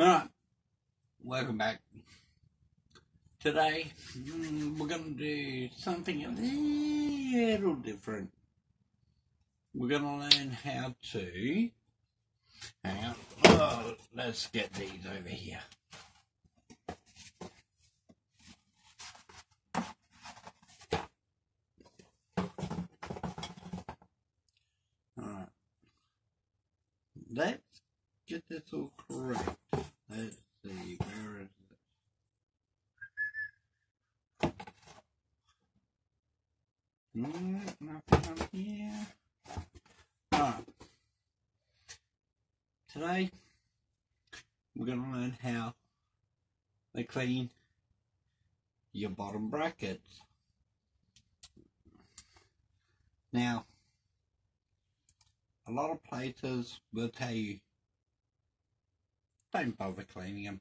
Alright, welcome back. Today, we're going to do something a little different. We're going to learn how to... Hang on, oh, let's get these over here. Alright, let's get this all correct. Let's see, where is it? Nothing up here. Alright. Today, we're going to learn how to clean your bottom brackets. Now, a lot of places will tell you, don't bother cleaning them,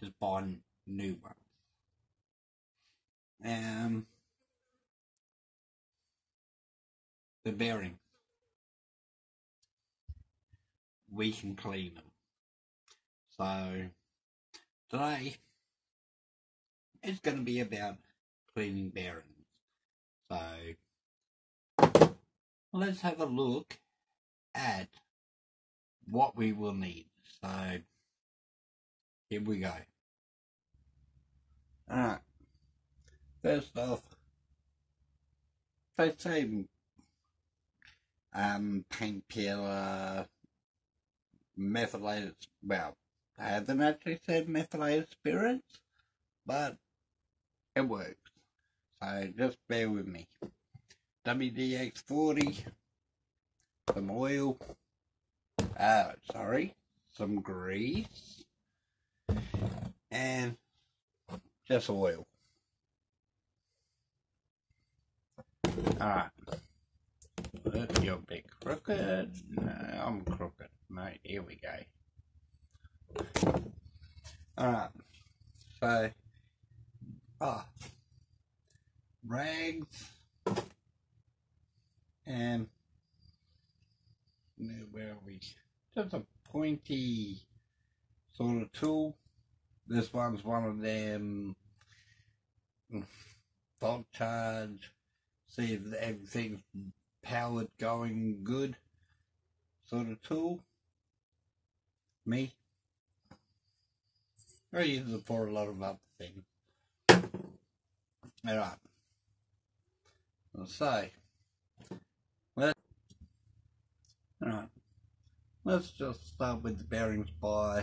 just buy new ones. The bearings, we can clean them. So today it's going to be about cleaning bearings. So let's have a look at what we will need. So, here we go. Alright, first off, let's say paint peeler, methylated, well, I haven't actually said methylated spirits, but it works. So, just bear with me. WDX40, some oil, some grease and just oil. Alright, you're a bit crooked. No, I'm crooked, mate. Here we go. Alright, so, rags and where are we? Just a pointy sort of tool. This one's one of them fault charge, see if everything's powered going good sort of tool. Me, I use it for a lot of other things. Alright, so let's just start with the bearings by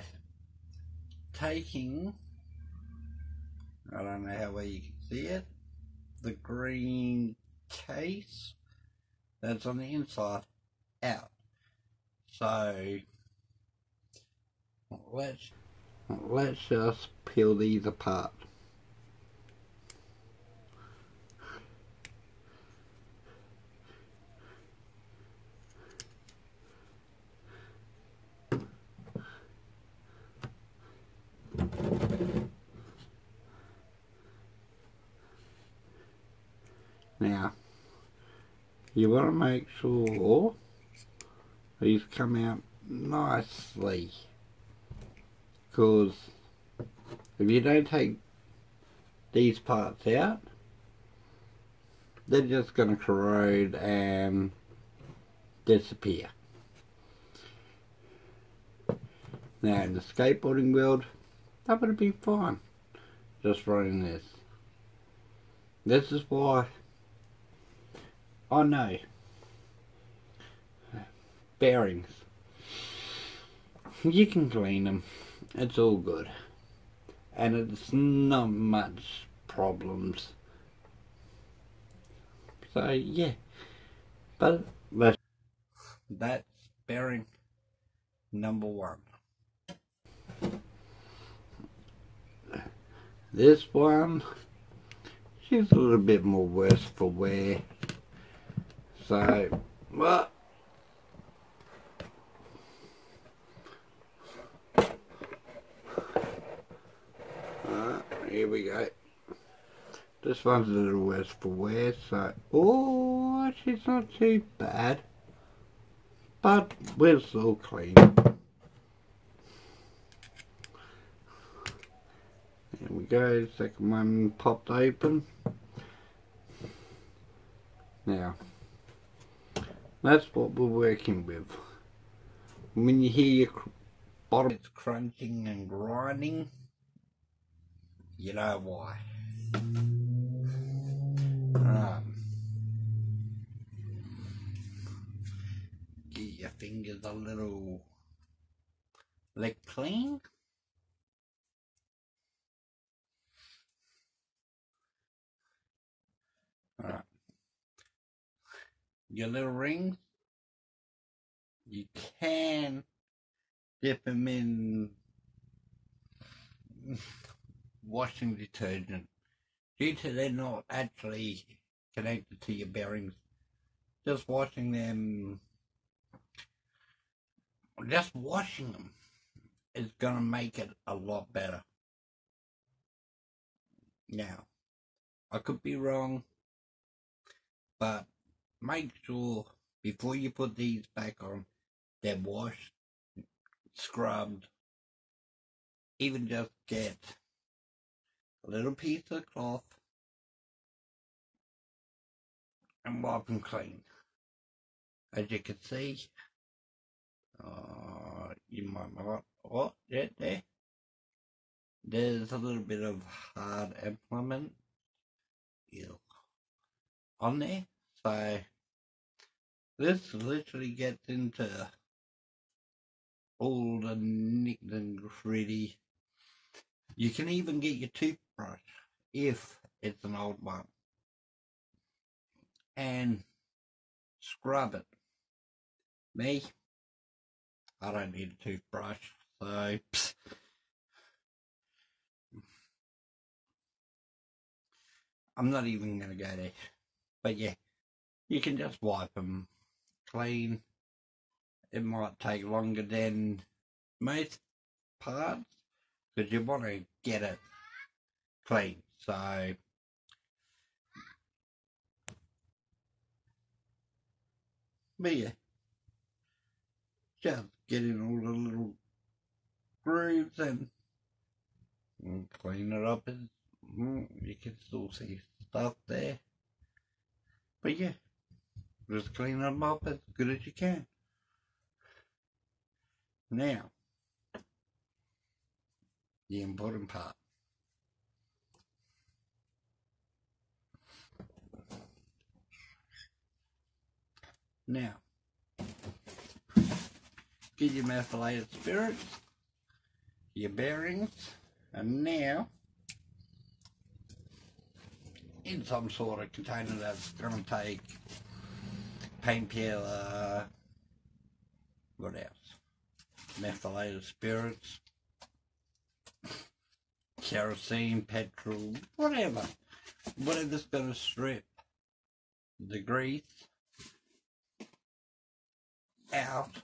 taking, I don't know how well you can see it, the green case that's on the inside out. So let's just peel these apart. Now, you want to make sure these come out nicely, because if you don't take these parts out, they're just going to corrode and disappear. Now, in the skateboarding world, that would be fine, just running this. This is why I know bearings, you can clean them, it's all good, and it's not much problems. So yeah, but that's bearing number one. This one, she's a little bit more worse for wear. So, here we go. This one's a little worse for wear, so, oh, she's not too bad, but we're still clean. go, second one popped open. Now, that's what we're working with. When you hear your bottom it's crunching and grinding, you know why. Get your fingers a little leg clean. Alright. Your little rings, you can dip them in washing detergent due to they're not actually connected to your bearings. Just washing them is going to make it a lot better. Now, I could be wrong, but make sure before you put these back on, they're washed, scrubbed. Even just get a little piece of cloth and wipe them clean. As you can see, you might not, oh, there. There's a little bit of hard implement on there. So, this literally gets into all the nicked and gritty. You can even get your toothbrush if it's an old one and scrub it. Me, I don't need a toothbrush, so psst. I'm not even going to go there, but yeah. You can just wipe them clean. It might take longer than most parts because you want to get it clean. So but yeah, just get in all the little grooves and clean it up. You can still see stuff there, but yeah. Just clean them up as good as you can. Now, the important part. Now, get your methylated spirits, your bearings, and now, in some sort of container that's going to take paint peeler, what else? Methylated spirits, kerosene, petrol, whatever. Whatever's gonna strip the grease out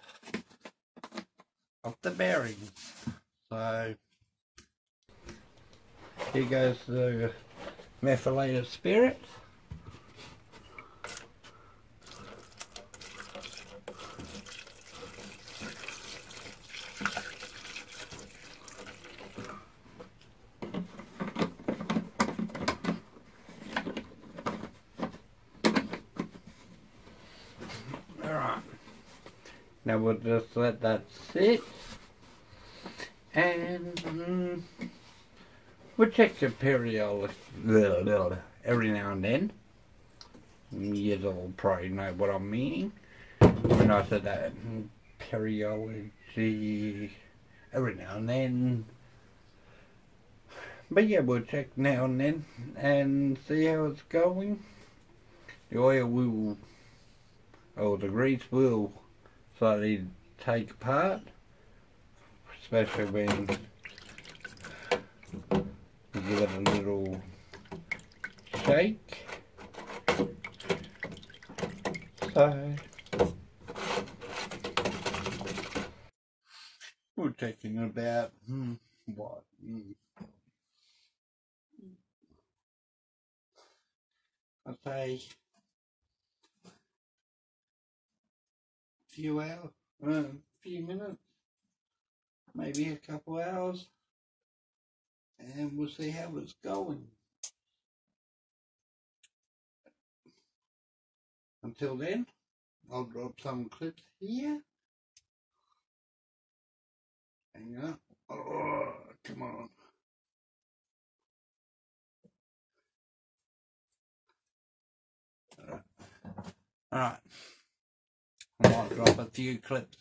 of the bearings. So here goes the methylated spirit. Now we'll just let that sit and we'll check the periodic every now and then. You'll probably know what I'm meaning when I said that. Periodically every now and then. But yeah, we'll check now and then and see how it's going. The oil will, or the grease will, slightly take apart, especially when you give it a little shake. So we're taking about what, I'd say few hours, few minutes, maybe a couple hours, and we'll see how it's going. Until then, I'll drop some clips here. Hang on. Oh, come on. Alright, I might drop a few clips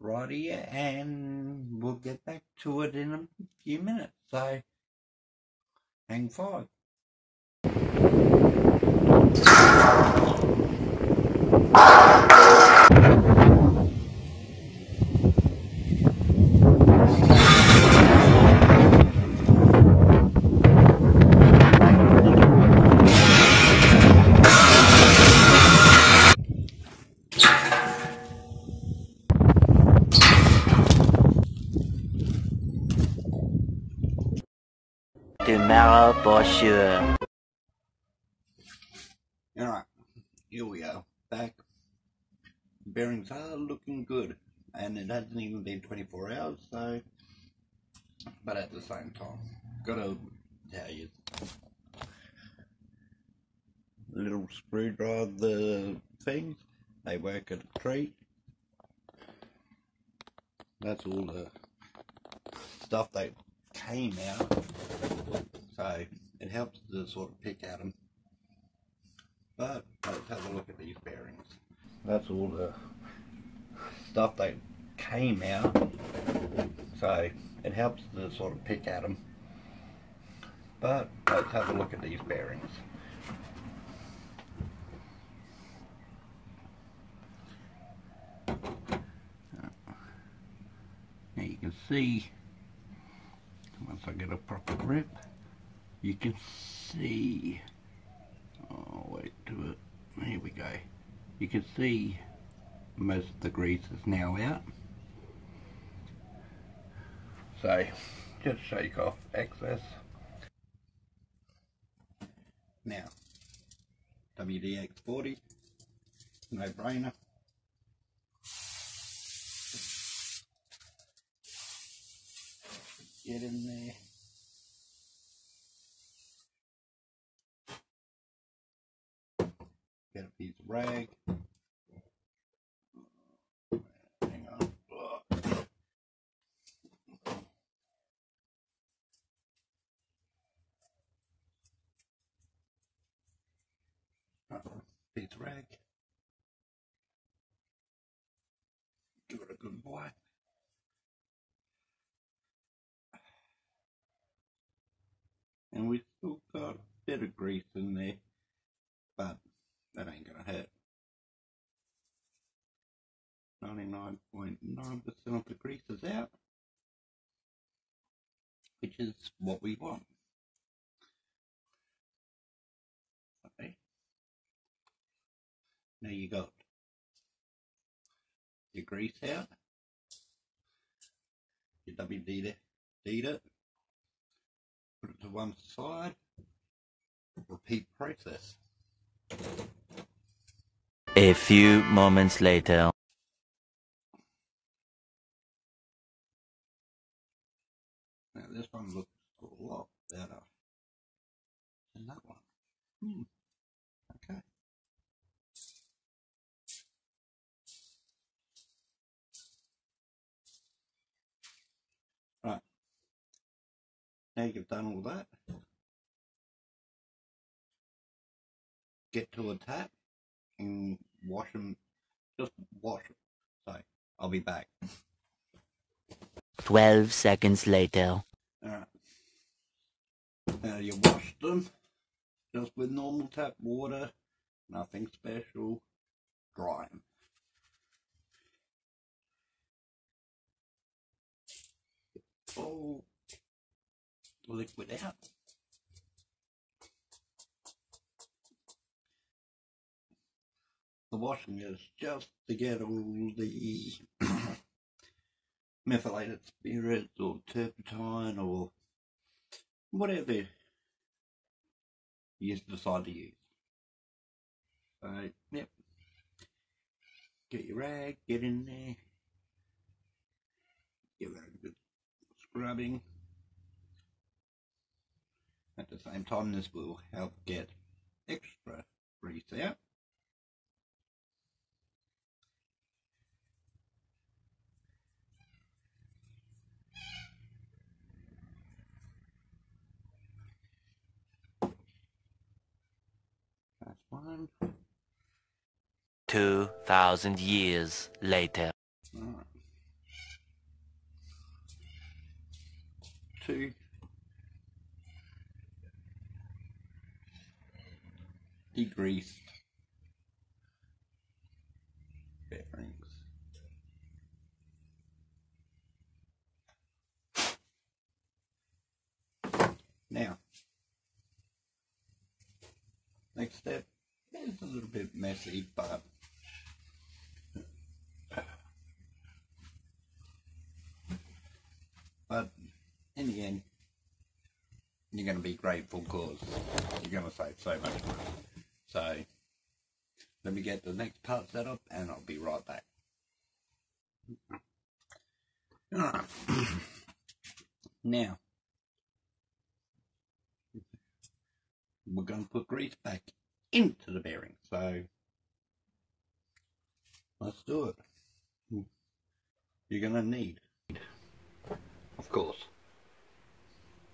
right here and we'll get back to it in a few minutes, so hang five. Tomorrow for sure. Alright, here we are, back. Bearings are looking good, and it hasn't even been 24 hours, so, but at the same time, gotta tell you, little screwdriver things, they work at a treat. That's all the stuff that came out. So it helps to sort of pick at them. But let's have a look at these bearings. That's all the stuff that came out. So it helps to sort of pick at them. But let's have a look at these bearings. Now you can see, once I get a proper grip, you can see, oh wait to it, here we go, you can see most of the grease is now out, so just shake off excess. Now WDX40, no brainer. Get in there. Get a piece of rag. Hang on. Piece of rag. Give it a good wipe. And we've still got a bit of grease in there, but that ain't gonna hurt. 99.9% of the grease is out, which is what we want. Okay. Now you got your grease out, your WD-DD, put it to one side, repeat process. A few moments later. Now this one looks a lot better than that one. Okay. Right. Now you've done all that. Get to a tap and wash them, just wash them. So, I'll be back. 12 seconds later. Alright. Now you wash them, just with normal tap water, nothing special, dry them. Get all the liquid out. The washing is just to get all the methylated spirits or turpentine or whatever you decide to use. So, yep. Get your rag, get in there, give it a good scrubbing. At the same time, this will help get extra grease out. That's one. 2,000 years later. All right. 2. Degreased bearings. Now, next step is a little bit messy, but in the end, you're going to be grateful because you're going to save so much money. So, let me get the next part set up and I'll be right back. Alright. Now, we're going to put grease back into the bearing. So, let's do it. You're going to need, of course,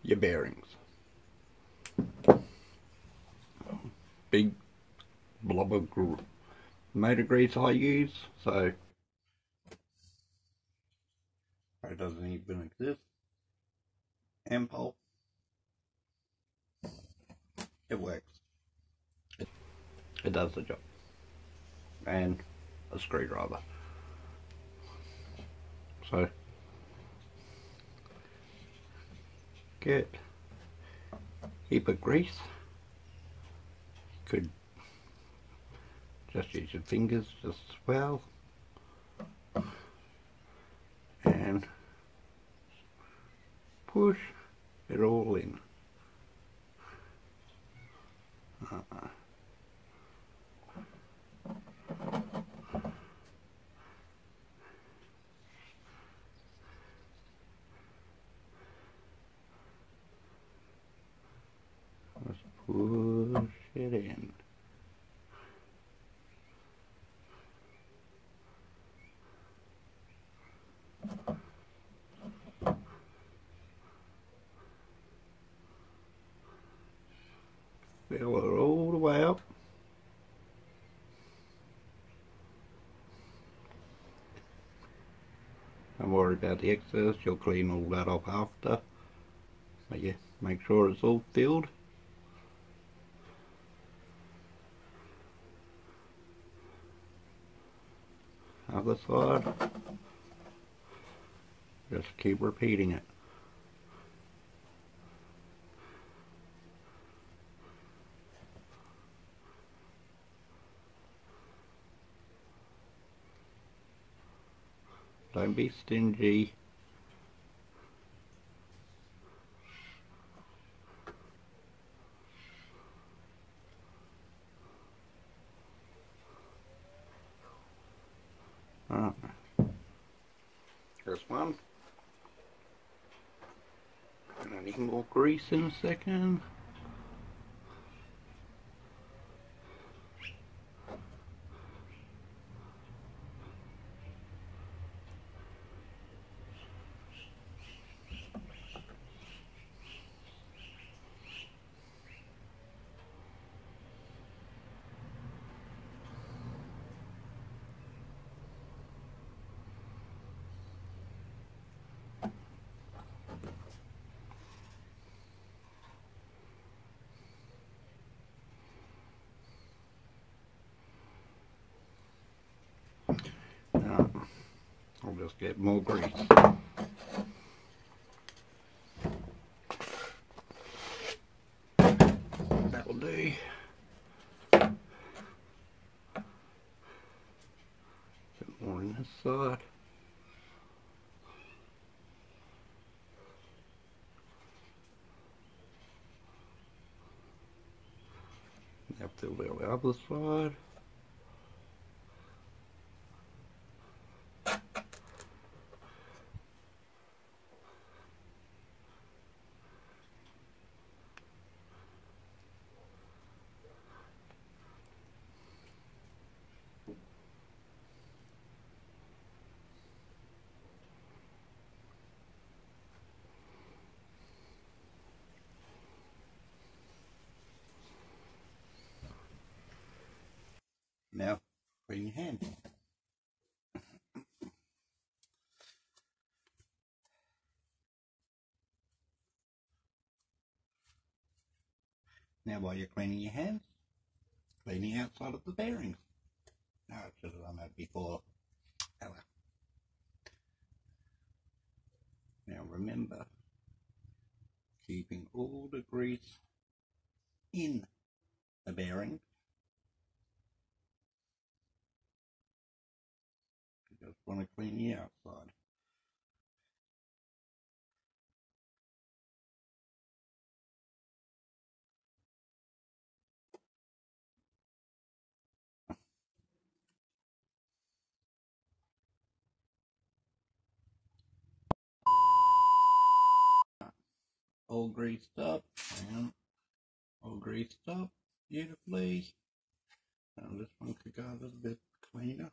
your bearings. Big blob of motor grease I use, so it doesn't even exist. Ampol, it works, it does the job, and a screwdriver. So get a heap of grease. Could just use your fingers just as well, and push it all in. Just push it in. Fill it all the way up. Don't worry about the excess, you'll clean all that off after. But yeah, make sure it's all filled. Other side, just keep repeating it. Don't be stingy. Alright, here's one, and I need more grease in a second. I'll just get more grease. That'll do. Get more on this side. Now fill it on the other side. Now while you're cleaning your hands, clean the outside of the bearings. No, I should have done that before. Oh, well. Now remember, keeping all the grease in the bearing, you just want to clean the outside. All greased up, and all greased up beautifully. Now this one could go a little bit cleaner.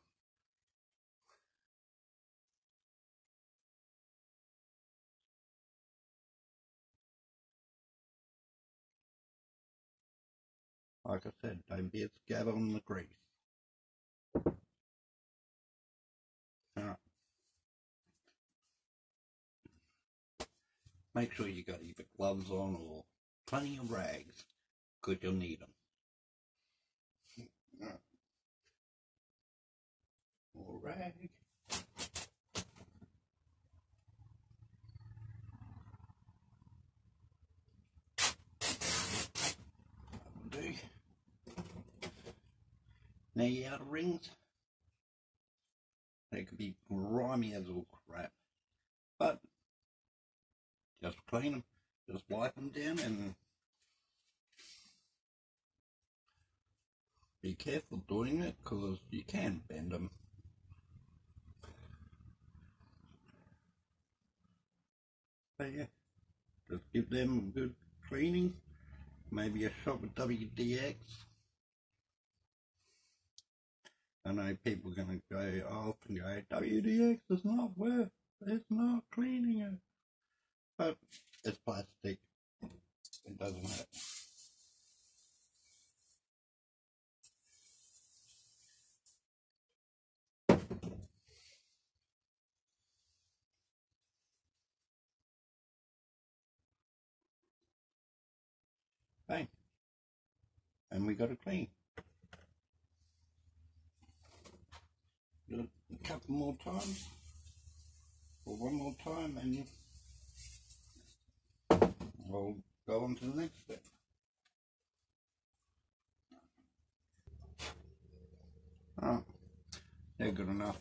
Like I said, don't be a scatter on the grease. Alright. Make sure you got either gloves on or plenty of rags, because you'll need them. More rag. That'll do. Now your outer rings, they could be grimy as all crap, but just clean them, just wipe them down, and be careful doing it because you can bend them. So yeah, just give them a good cleaning, maybe a shot with WD-X. I know people are going to go off and go, WD-X is not worth, it's not cleaning it. But it's plastic, it doesn't hurt. Bang. And we got it clean. Do it a couple more times, or one more time, and you we'll go on to the next step. Oh, they're good enough.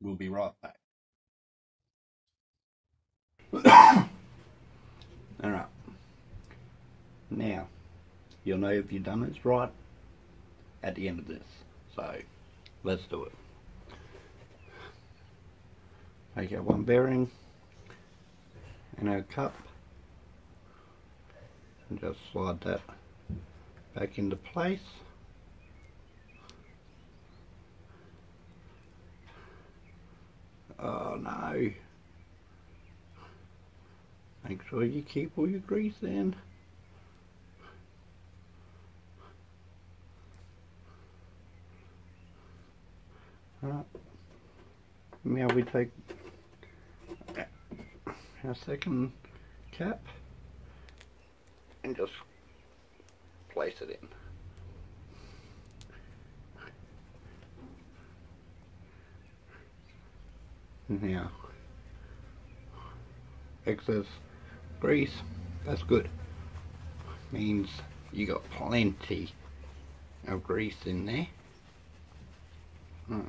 We'll be right back. Alright. Now, you'll know if you've done it right at the end of this. So, let's do it. Take out one bearing and our cup and just slide that back into place. Oh no, make sure you keep all your grease in. Alright, now we take our second cap and just place it in. Now, excess grease, that's good. Means you got plenty of grease in there. Right.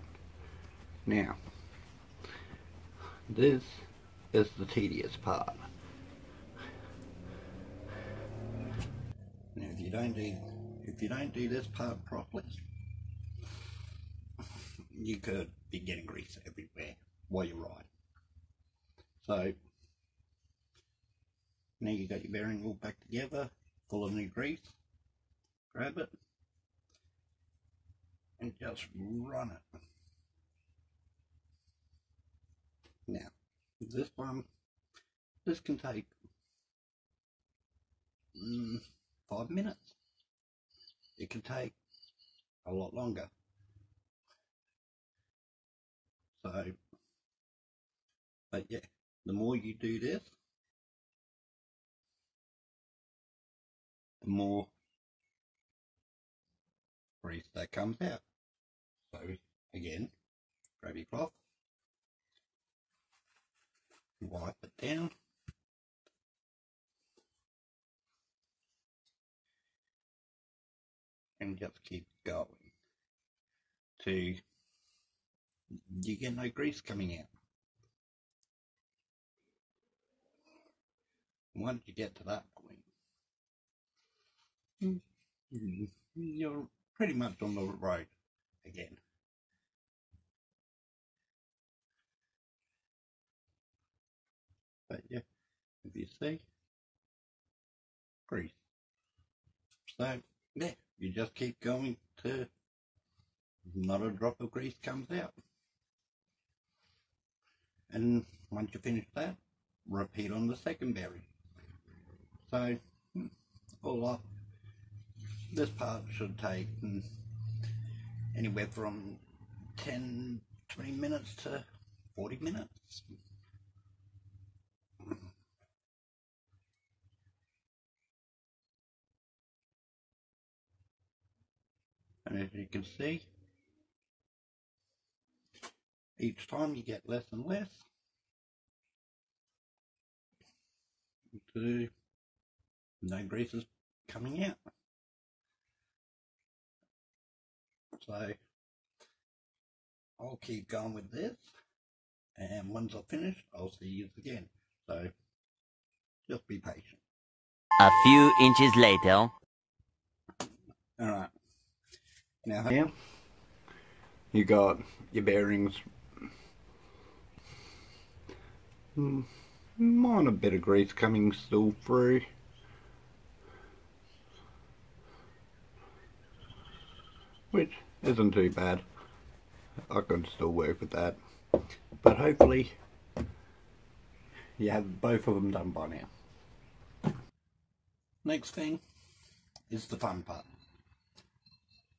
Now, this is the tedious part. Now, if you don't do this part properly, you could be getting grease everywhere while you ride. So now you got your bearing all back together, full of new grease. Grab it and just run it. Now, this bomb, this can take 5 minutes. It can take a lot longer. So, but yeah, the more you do this, the more grease that comes out. So again, grab your cloth, wipe it down, and just keep going till you get no grease coming out. Once you get to that point, you're pretty much on the road again. But yeah, if you see, grease. So yeah, you just keep going till not a drop of grease comes out. And once you finish that, repeat on the second berry. So, all up, this part should take anywhere from 10, 20 minutes to 40 minutes. And as you can see, each time you get less and less. So no grease is coming out. So I'll keep going with this, and once I've finished, I'll see you again. So just be patient. A few inches later. Alright. Now here you got your bearings. Minor bit of grease coming still through. Which isn't too bad. I can still work with that. But hopefully you have both of them done by now. Next thing is the fun part.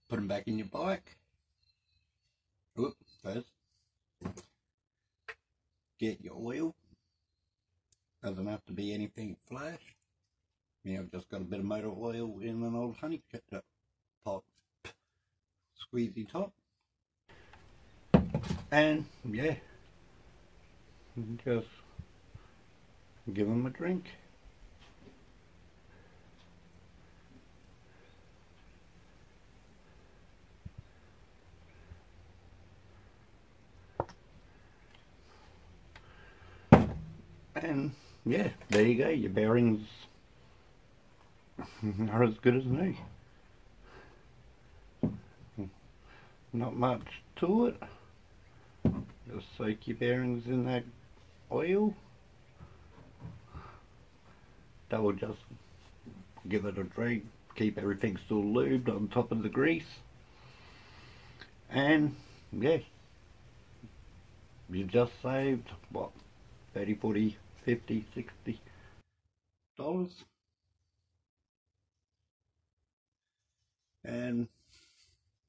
Put them back in your bike. Oop, first. Get your oil. Doesn't have to be anything flash. You know, I've just got a bit of motor oil in an old honey pot squeezy top. And yeah, just give them a drink. And yeah, there you go, your bearings are as good as new. Not much to it, just soak your bearings in that oil. That will just give it a drag, keep everything still lubed on top of the grease. And yeah, you just saved what, 30, 40, 50, $60. And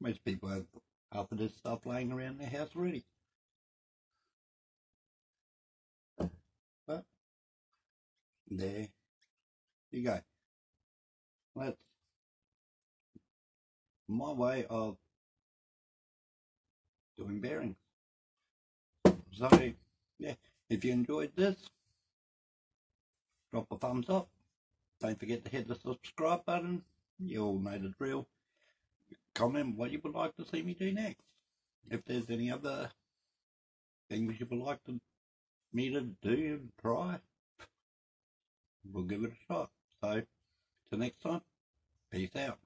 most people have half of this stuff laying around their house already. But there you go. That's my way of doing bearings. So yeah, if you enjoyed this, drop a thumbs up. Don't forget to hit the subscribe button. You all know the drill. Comment what you would like to see me do next. If there's any other things you would like me to do and try, we'll give it a shot. So, till next time, peace out.